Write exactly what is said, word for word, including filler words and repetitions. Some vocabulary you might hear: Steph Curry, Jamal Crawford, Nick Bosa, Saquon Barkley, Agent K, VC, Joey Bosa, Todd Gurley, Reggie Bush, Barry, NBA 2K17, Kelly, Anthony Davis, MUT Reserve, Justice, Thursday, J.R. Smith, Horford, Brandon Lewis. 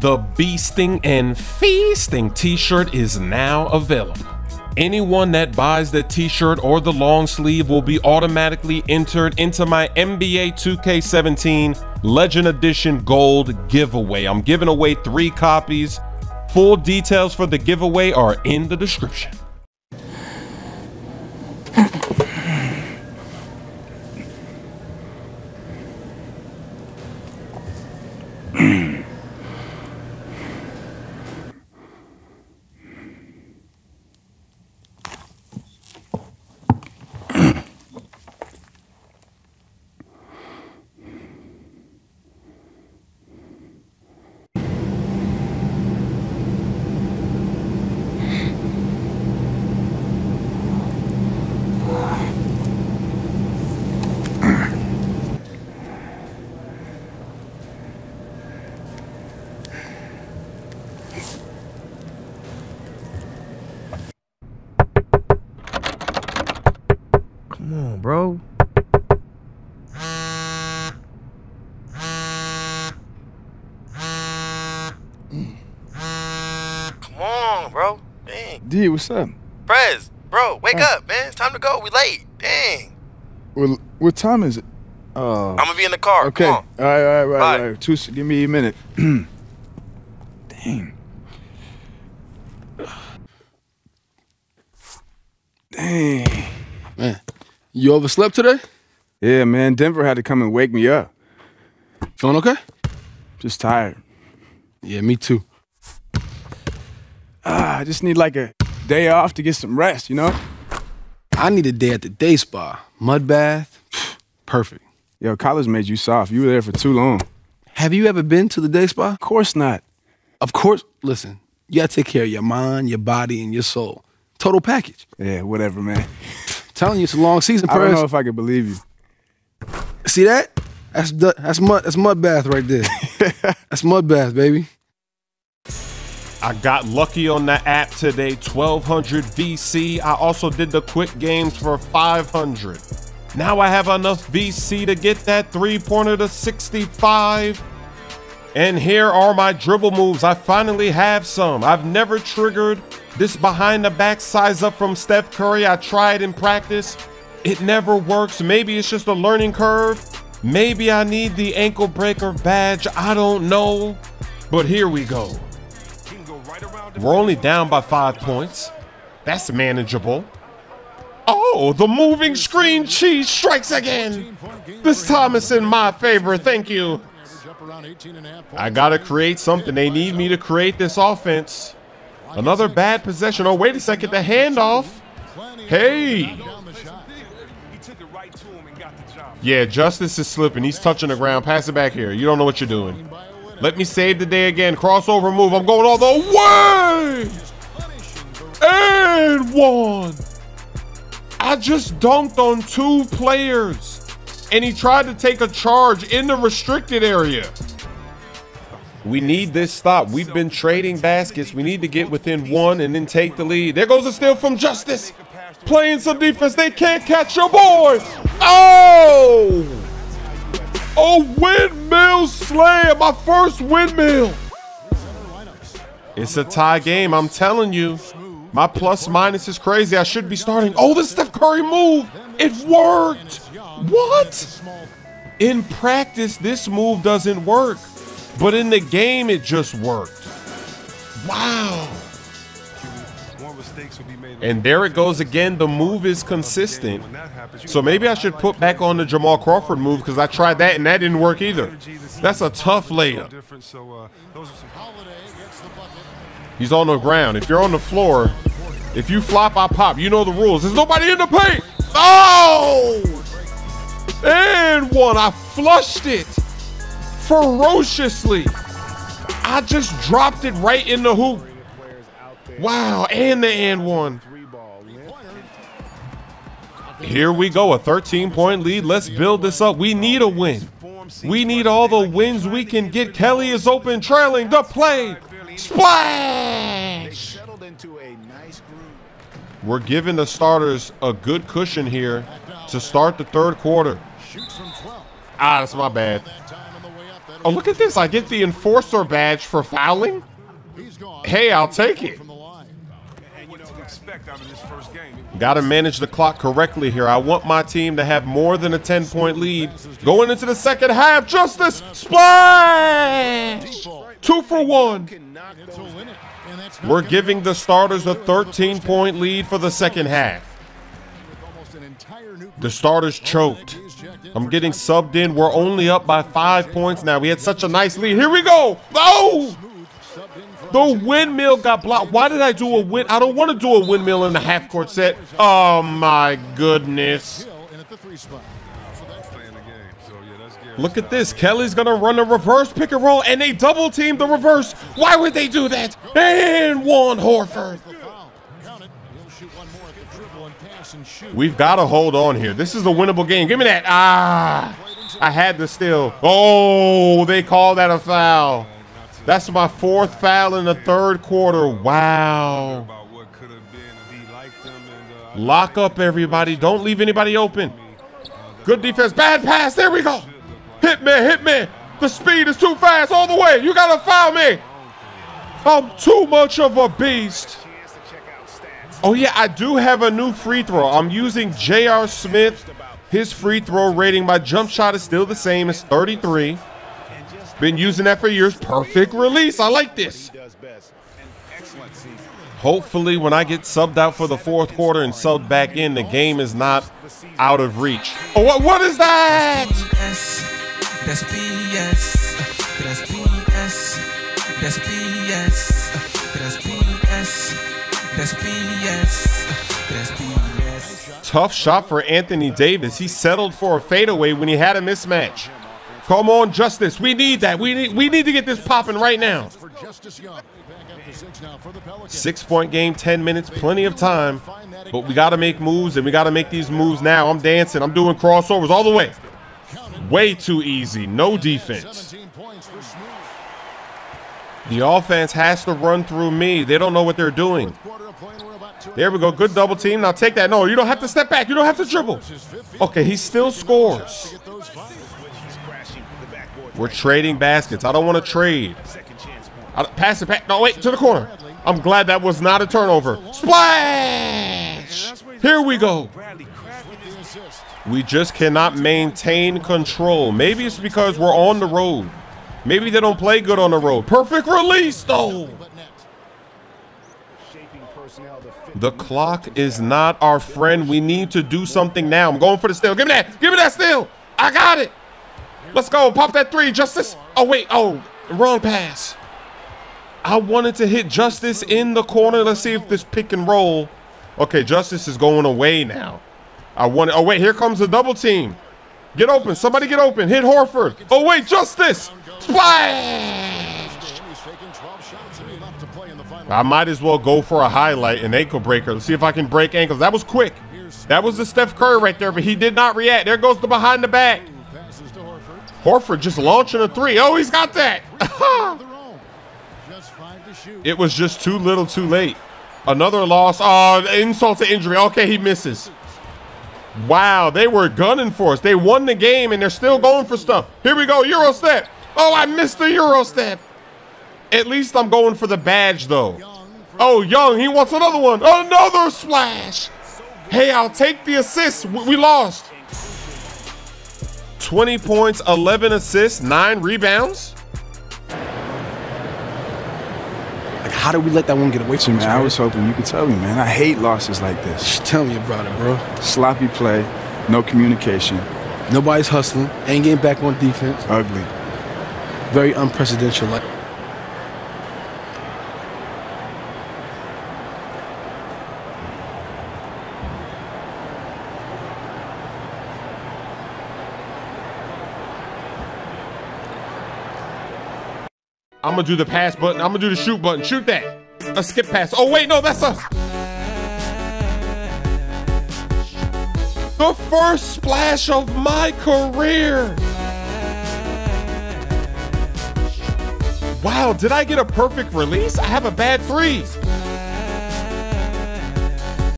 The Beasting and Feasting t-shirt is now available. Anyone that buys the t-shirt or the long sleeve will be automatically entered into my N B A two K seventeen Legend Edition Gold giveaway. I'm giving away three copies. Full details for the giveaway are in the description. Come on, bro. Come on, bro. Dang. D, what's up? Prez, bro, wake uh, up, man. It's time to go. We late. Dang. Well, what time is it? Uh, I'm gonna be in the car. Okay. Come on. All right, all right, right, Bye. right. Two, give me a minute. Dang. Dang. Man. You overslept today? Yeah, man. Denver had to come and wake me up. Feeling okay? Just tired. Yeah, me too. Ah, I just need like a day off to get some rest, you know? I need a day at the day spa. Mud bath. Perfect. Yo, college made you soft. You were there for too long. Have you ever been to the day spa? Of course not. Of course. Listen, you gotta take care of your mind, your body, and your soul. Total package. Yeah, whatever, man. Telling you, it's a long season. I don't know if I can believe you. See that? That's that's mud. That's mud bath right there. That's mud bath, baby. I got lucky on the app today. twelve hundred V C. I also did the quick games for five hundred. Now I have enough V C to get that three pointer to sixty-five. And here are my dribble moves. I finally have some. I've never triggered this behind the back size up from Steph Curry. I tried in practice. It never works. Maybe it's just a learning curve. Maybe I need the ankle breaker badge. I don't know. But here we go. We're only down by five points. That's manageable. Oh, the moving screen cheese strikes again. This time it's in my favor. Thank you. I gotta create something. They need me to create this offense. Another bad possession. Oh, wait a second. The handoff. Hey. Yeah, Justice is slipping. He's touching the ground. Pass it back here. You don't know what you're doing. Let me save the day again. Crossover move. I'm going all the way. And one. I just dunked on two players. And he tried to take a charge in the restricted area. We need this stop. We've been trading baskets. We need to get within one and then take the lead. There goes a steal from Justice. Playing some defense. They can't catch your boy. Oh! Oh, windmill slam. My first windmill. It's a tie game. I'm telling you. My plus minus is crazy. I should be starting. Oh, this Steph Curry move. It worked. What? In practice, this move doesn't work. But in the game, it just worked. Wow. And there it goes again. The move is consistent. So maybe I should put back on the Jamal Crawford move because I tried that and that didn't work either. That's a tough layup. He's on the ground. If you're on the floor, if you flop, I pop. You know the rules. There's nobody in the paint. Oh! And one. I flushed it. Ferociously. I just dropped it right in the hoop. Wow, and the and one. Here we go, a thirteen point lead. Let's build this up. We need a win. We need all the wins we can get. Kelly is open, trailing the play. Splash! We're giving the starters a good cushion here to start the third quarter. Ah, that's my bad. Oh, look at this. I get the enforcer badge for fouling. Hey, I'll take it. Got to manage the clock correctly here. I want my team to have more than a ten-point lead. Going into the second half, Justice splash! Two for one. We're giving the starters a thirteen-point lead for the second half. The starters choked. I'm getting subbed in. We're only up by five points now. We had such a nice lead. Here we go. Oh! The windmill got blocked. Why did I do a win? I don't want to do a windmill in the half-court set. Oh, my goodness. Look at this. Kelly's going to run a reverse pick and roll, and they double-team the reverse. Why would they do that? And one Horford. We've got to hold on here. This is a winnable game. Give me that. Ah, I had to steal. Oh, they call that a foul. That's my fourth foul in the third quarter. Wow. Lock up, everybody. Don't leave anybody open. Good defense. Bad pass. There we go. Hit me. Hit me. The speed is too fast all the way. You got to foul me. I'm too much of a beast. Oh, yeah, I do have a new free throw. I'm using J R Smith, his free throw rating. My jump shot is still the same. It's thirty-three. Been using that for years. Perfect release. I like this. Hopefully, when I get subbed out for the fourth quarter and subbed back in, the game is not out of reach. Oh, what, what is that? That's B S. That's B S. That's B S. That's B S. That's B S. That's B S. That's B S. Tough shot for Anthony Davis. He settled for a fadeaway when he had a mismatch. Come on, Justice. We need that. We need, we need to get this popping right now. Six-point game, ten minutes, plenty of time. But we got to make moves, and we got to make these moves now. I'm dancing. I'm doing crossovers all the way. Way too easy. No defense. The offense has to run through me. They don't know what they're doing. There we go. Good double team. Now take that. No, you don't have to step back. You don't have to dribble. Okay, he still scores. We're trading baskets. I don't want to trade. I, pass it back. No, wait, to the corner. I'm glad that was not a turnover. Splash! Here we go. We just cannot maintain control. Maybe it's because we're on the road. Maybe they don't play good on the road. Perfect release, though. The clock is not our friend. We need to do something now. I'm going for the steal. Give me that. Give me that steal. I got it. Let's go. Pop that three, Justice. Oh, wait. Oh, wrong pass. I wanted to hit Justice in the corner. Let's see if this pick and roll. Okay, Justice is going away now. I want it. Oh, wait. Here comes the double team. Get open. Somebody get open. Hit Horford. Oh, wait. Justice. Splash! I might as well go for a highlight, an ankle breaker. Let's see if I can break ankles. That was quick. That was the Steph Curry right there, but he did not react. There goes the behind the back. Horford just launching a three. Oh, he's got that. It was just too little too late. Another loss. Oh, insult to injury. Okay, he misses. Wow, they were gunning for us. They won the game, and they're still going for stuff. Here we go. Euro step. Oh, I missed the Euro step. At least I'm going for the badge, though. Oh, Young, he wants another one. Another splash. Hey, I'll take the assist. We lost. twenty points, eleven assists, nine rebounds. Like, how did we let that one get away from us? I was hoping you could tell me, man. I hate losses like this. Just tell me about it, bro. Sloppy play, no communication. Nobody's hustling. Ain't getting back on defense. Ugly. Very unprecedented. Like, I'm gonna do the pass button. I'm gonna do the shoot button. Shoot that. A skip pass. Oh wait, no, that's us. The first splash of my career. Wow, did I get a perfect release? I have a bad three.